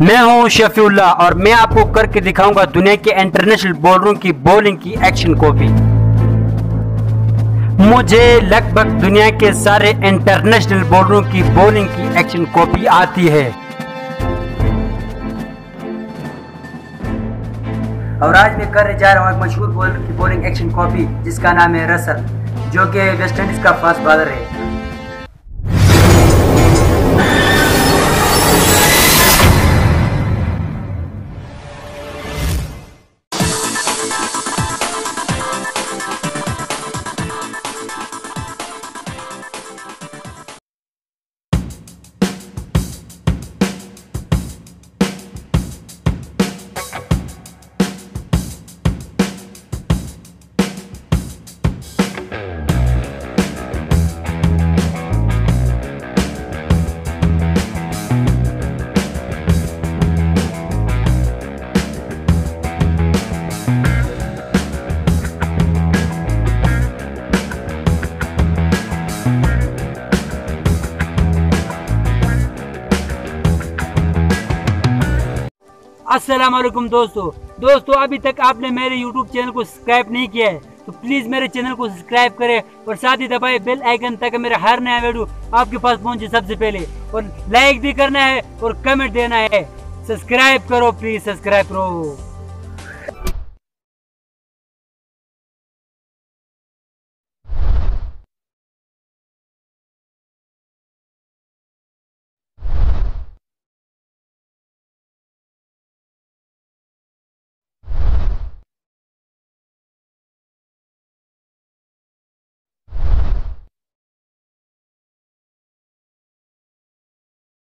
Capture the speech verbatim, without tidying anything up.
मैं हूं शफीउल्लाह और मैं आपको करके दिखाऊंगा दुनिया के इंटरनेशनल बॉलरों की बॉलिंग की एक्शन कॉपी। मुझे लगभग दुनिया के सारे इंटरनेशनल बॉलरों की बॉलिंग की एक्शन कॉपी आती है और आज मैं करने जा रहा हूं एक मशहूर बॉलर की बॉलिंग एक्शन कॉपी जिसका नाम है रसल, जो कि वेस्ट इंडीज का फास्ट बॉलर है। अस्सलाम वालेकुम दोस्तों दोस्तों अभी तक आपने मेरे YouTube चैनल को सब्सक्राइब नहीं किया है तो प्लीज़ मेरे चैनल को सब्सक्राइब करें और साथ ही दबाए बेल आइकन ताकि मेरा हर नया वीडियो आपके पास पहुंचे सबसे पहले। और लाइक भी करना है और कमेंट देना है। सब्सक्राइब करो, प्लीज़ सब्सक्राइब करो।